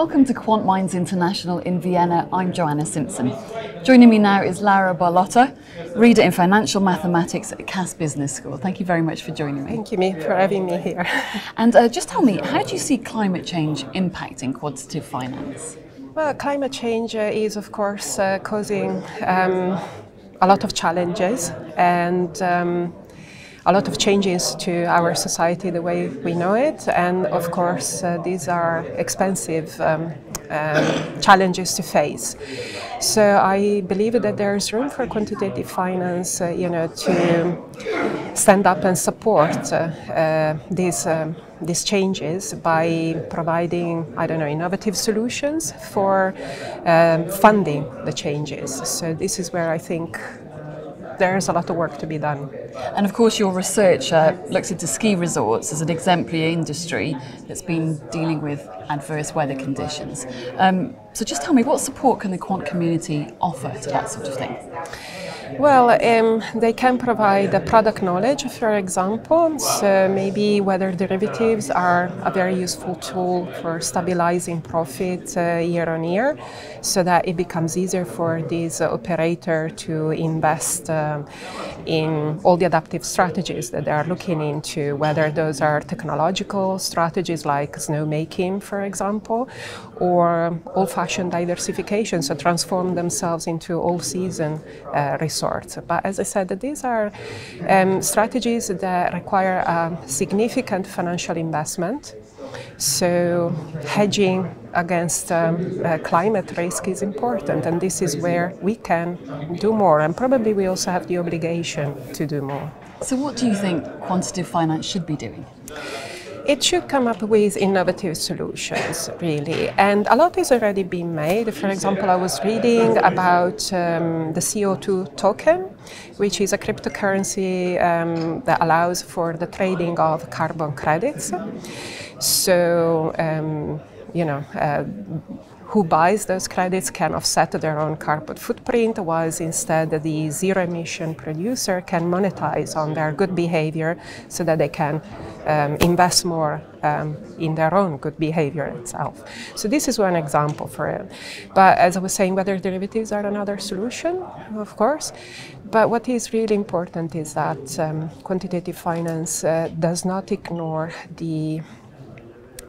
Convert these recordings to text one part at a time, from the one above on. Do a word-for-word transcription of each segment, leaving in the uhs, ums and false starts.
Welcome to Quant Minds International in Vienna. I'm Joanna Simpson. Joining me now is Laura Ballotta, reader in financial mathematics at Cass Business School. Thank you very much for joining me. Thank you me for having me here. And uh, just tell me, how do you see climate change impacting quantitative finance? Well, climate change uh, is, of course, uh, causing um, a lot of challenges and um, a lot of changes to our society the way we know it, and of course uh, these are expensive um, um, challenges to face. So I believe that there is room for quantitative finance, uh, you know, to stand up and support uh, uh, these um, these changes by providing, I don't know, innovative solutions for um, funding the changes. So this is where I think there is a lot of work to be done. And of course your research uh, looks into ski resorts as an exemplary industry that's been dealing with adverse weather conditions. Um, so just tell me, what support can the quant community offer to that sort of thing? Well, um, they can provide the product knowledge, for example, so maybe weather derivatives are a very useful tool for stabilizing profit uh, year on year, so that it becomes easier for these uh, operators to invest um, in all the adaptive strategies that they are looking into, whether those are technological strategies like snowmaking, for example, or old-fashioned diversification, so transform themselves into all-season uh, resources. But as I said, these are um, strategies that require um, significant financial investment. So hedging against um, uh, climate risk is important, and this is where we can do more, and probably we also have the obligation to do more. So what do you think quantitative finance should be doing? It should come up with innovative solutions, really, and a lot is already being made. For example, I was reading about um, the C O two token, which is a cryptocurrency um, that allows for the trading of carbon credits. So, um, you know, uh, who buys those credits can offset their own carbon footprint, whilst instead the zero-emission producer can monetize on their good behavior so that they can um, invest more um, in their own good behavior itself. So this is one example for it. But as I was saying, weather derivatives are another solution, of course. But what is really important is that um, quantitative finance uh, does not ignore the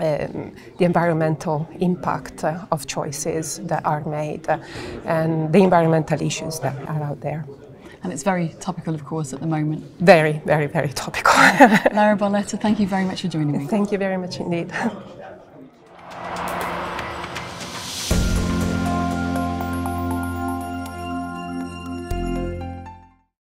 Um, the environmental impact uh, of choices that are made uh, and the environmental issues that are out there. And it's very topical, of course, at the moment. Very, very, very topical. Laura Ballotta, thank you very much for joining me. Thank you very much indeed.